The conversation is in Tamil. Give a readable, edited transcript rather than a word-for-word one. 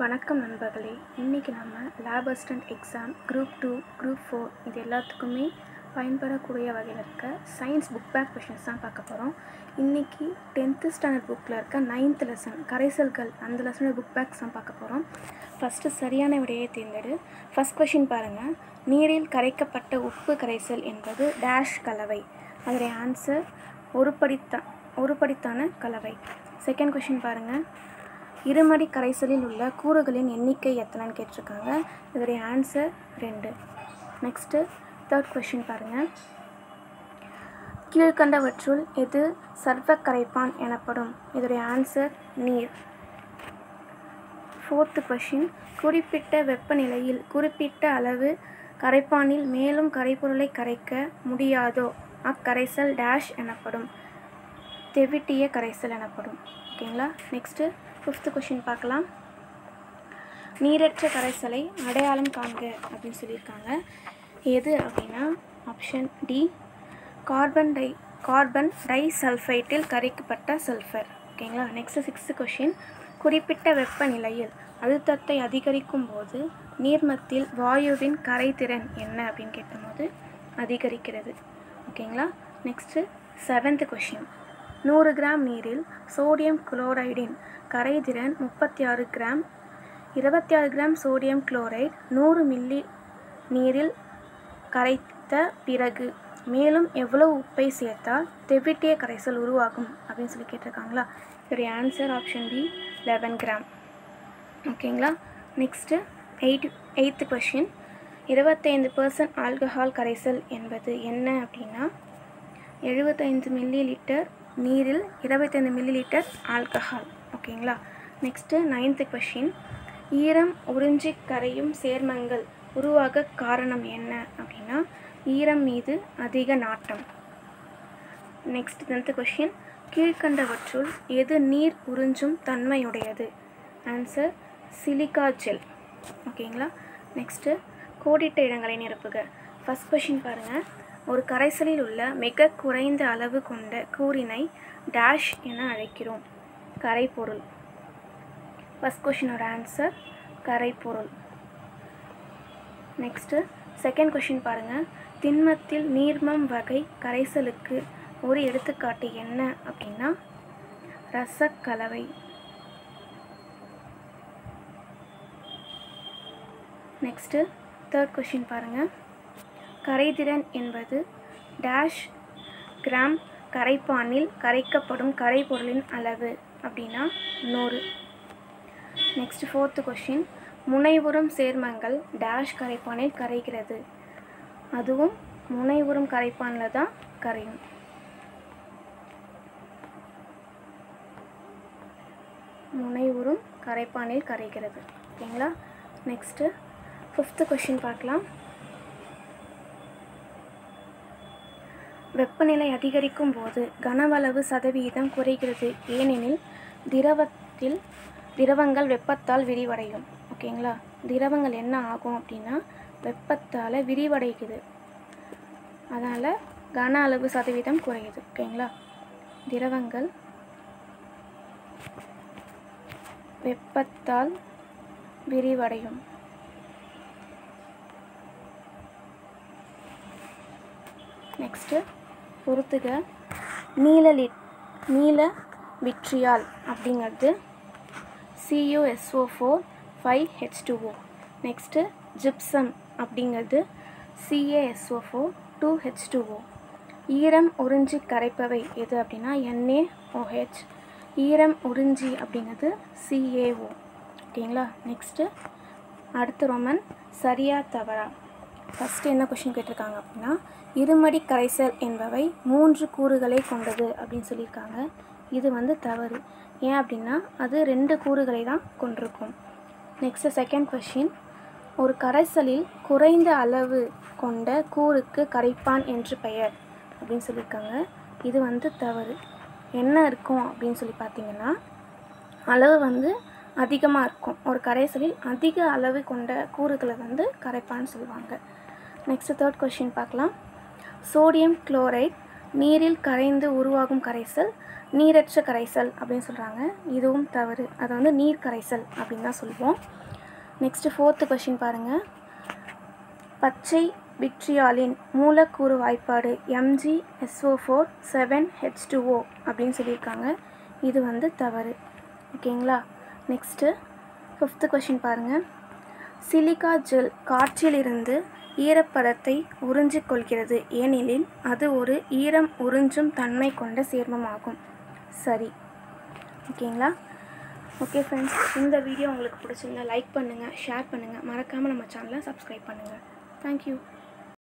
वणक्कम नंबர்களே इन्नैक्कु नाम lab assistant exam group 2 group 4 इदु एल्लात्तुक्कुमे பயன்படக்கூடிய வகையில் இருக்க சயின்ஸ் புக் பேக் क्वेश्चंस தான் பார்க்க போறோம்। இன்னைக்கு 10th ஸ்டாண்டர்ட் புக்ல இருக்க 9th லெசன் கரைசல்கள் அந்த லெசனோட புக் பேக்ஸ் தான் பார்க்க போறோம்। ஃபர்ஸ்ட் சரியான விடையை தேர்ந்தெடு। ஃபர்ஸ்ட் क्वेश्चन பாருங்க, நீரில் கரைக்கப்பட்ட உப்பு கரைசல் என்பது டாஷ் கலவை। அதோட ஆன்சர் ஒரு படித்தான கலவை। செகண்ட் क्वेश्चन பாருங்க, இருமடி கரைசலில் உள்ள கூறுகளின் எண்ணிக்கை எத்தனைன்னு கேட்டிருக்காங்க। இதோட ஆன்சர் 2। நெக்ஸ்ட் थर्ड क्वेश्चन पारेंगे, कीळकंडवट्रुल एदु सर्व करैपान एनप्पडुम। इदुडैय आंसर नीर। फोर्थ क्वेश्चन, குறிப்பிட்ட வெப்பநிலையில் குறிப்பிட்ட அளவு கரைப்பானில் மேலும் கரைபொருளை கரைக்க முடியாதோ அக்கரைசல் டாஷ் எனப்படும்। தெவிட்டிய கரைசல் எனப்படும்। ஓகேங்களா। நெக்ஸ்ட் ஃபிஃப்த் क्वेश्चन பார்க்கலாம், நீரற்ற கரைசலை அடையாளம் காண்க அப்படினு சொல்லிருக்காங்க। எது அப்படினா ஆப்ஷன் டி, கார்பன் டை சல்ஃபைட்டில் கரைக்கப்பட்ட சல்ஃபர்। ஓகேங்களா। நெக்ஸ்ட் சிக்ஸ்த் क्वेश्चन, குறிப்பிட்ட வெப்பநிலையில் அழுத்தத்தை அதிகரிக்கும் போது நீர்மத்தில் வாயுவின் கரைதிறன் என்ன அப்படினு கேட்டபோது அதிகரிக்கிறது। ஓகேங்களா। நெக்ஸ்ட் செவன்த் क्वेश्चन, 100 கிராம் நீரில் சோடியம் குளோரைடின் கரைதிறன் 36 gram. 26 gram sodium chloride 100 milli நீரில் கரைத்த பிறகு மேலும் எவ்வளவு உப்பை சேர்த்தால் தெவிட்டிய கரைசல் உருவாகும் அப்படினு சொல்லி கேட்டிருக்காங்களா। இதோட ஆன்சர் ஆப்ஷன் பி 11 கிராம்। ஓகேங்களா। நெக்ஸ்ட் எயித்து क्वेश्चन, 25% ஆல்கஹால் கரைசல் என்பது என்ன அப்படின்னா 75 மில்லி லிட்டர் நீரில் 25 மில்லி லிட்டர் ஆல்கஹால்। ஓகேங்களா। நெக்ஸ்ட் நைன்த்து क्वेश्चन, ஈரம் உறிஞ்சி கரையும் சேர்மங்கள் உருவாக காரணம் என்ன அப்படினா ஈரம் மீது அதிக நாட்டம்। நெக்ஸ்ட் 10th क्वेश्चन, கீழ்கண்டவற்றுள் எது நீர் உறிஞ்சும் தன்மையுடையது? Answer silica gel. ஓகேங்களா। நெக்ஸ்ட் கோடிட்ட இடங்களை நிரப்புக। ஃபர்ஸ்ட் क्वेश्चन பாருங்க, ஒரு கரைசலில் உள்ள மிக குறைந்த அளவு கொண்ட கூறினை டாஷ் என அழைக்கிறோம்। கரைபொருள்। ஃபர்ஸ்ட் क्वेश्चनோட ஆன்சர் கரைபொருள்। नेक्स्ट सेकंड क्वेश्चन பாருங்க, திண்மத்தில் நீர்மம் வகை கரைசலுக்கு ஒரு எடுத்துக்காட்டு என்ன அப்படினா ரசக்கலவை। नेक्स्ट थर्ड क्वेश्चन பாருங்க, கரைதிறன் என்பது டாஷ் கிராம் கரைப்பானில் கரைக்கப்படும் கரைபொருளின் அளவு அப்படினா 100। नेक्स्ट फोर्थ क्वेश्चन, முனைவுறும் சேர்மங்கள் டாஷ் கரைப்பானில் கரைகிறது, அதுவும் முனைவுறும் கரைப்பானில் தான் கரையும்। முனைவுறும் கரைப்பானில் கரைகிறது। ஓகேங்களா। நெக்ஸ்ட் ஃபிஃப்த் क्वेश्चन பார்க்கலாம், வெப்பநிலை அதிகரிக்கும் போது கனவளவு சதவீதம் குறைகிறது ஏனெனில் திரவங்கள் வெப்பத்தால் விரிவடையும்। ஓகேங்களா। திரவங்கள் என்ன ஆகும் அப்படின்னா வெப்பத்தால் விரிவடைக்குது, அதனால் கன அளவு சதவீதம் குறையுது। ஓகேங்களா। திரவங்கள் வெப்பத்தால் விரிவடையும்। நெக்ஸ்ட்டு பொறுத்துக, நீல விட்ரியால் அப்படிங்கிறது CuSO4 5H2O। नेक्स्ट जिप्सम அப்படிங்கிறது CaSO4 2H2O। ஈரம் உறிஞ்சி கரைப்பவை எது அப்படினா NaOH। ஈரம் உறிஞ்சி அப்படிங்கிறது CaO। ஓகேங்களா। நெக்ஸ்ட் அடுத்து ரோமன் சரியா தவறா। ஃபர்ஸ்ட் என்ன क्वेश्चन கேட்டிருக்காங்க அப்படினா இருமடி கரைசல் என்பவை 3 கூறுகளை கொண்டது அப்படினு சொல்லிருக்காங்க। இது தவறு, ஏன் அப்படினா அது 2 கூறுகளை தான் கொண்டிருக்கும்। नेक्स्ट सेकंड क्वेश्चन, ஒரு கரைசலில் குறைந்த அளவு கொண்ட கூறுக்கு கரைப்பான் என்று பெயர் அப்படினு சொல்லிருக்காங்க। இது தவறு, என்ன இருக்கும் அப்படினு சொல்லி பாத்தீங்கன்னா அளவு அதிகமாக இருக்கும்। ஒரு கரைசலில் அதிக அளவு கொண்ட கூறுகளை கரைப்பான் சொல்வாங்க। நெக்ஸ்ட் थर्ड क्वेश्चन பார்க்கலாம், சோடியம் குளோரைடு நீரில் கரைந்து உருவாகும் கரைசல் நீரற்ற கரைசல் அப்படினு சொல்றாங்க. இதுவும் தவறு. அது வந்து நீர் கரைசல் அப்படினு தான் சொல்வோம். நெக்ஸ்ட் 4th क्वेश्चन பாருங்க. பச்சை விட்ரியாலின் மூலக்கூறு வாய்ப்பாடு MgSO4 7H2O அப்படினு சொல்லிருக்காங்க. இது வந்து தவறு. ஓகேங்களா? நெக்ஸ்ட் 5th क्वेश्चन பாருங்க. சிலிகா ஜெல் காற்றிலிருந்து ஈரப்பதத்தை உறிஞ்சிக் கொள்கிறது ஏனெனில் அது ஒரு ஈரம் உறிஞ்சும் தன்மை கொண்ட சேர்மமாகும். சரி, ஓகேங்களா? ஓகே ஃப்ரெண்ட்ஸ், இந்த வீடியோ உங்களுக்கு பிடிச்சிருந்தா லைக் பண்ணுங்கள், ஷேர் பண்ணுங்கள், மறக்காமல் நம்ம சேனலை சப்ஸ்கிரைப் பண்ணுங்கள். தேங்க்யூ.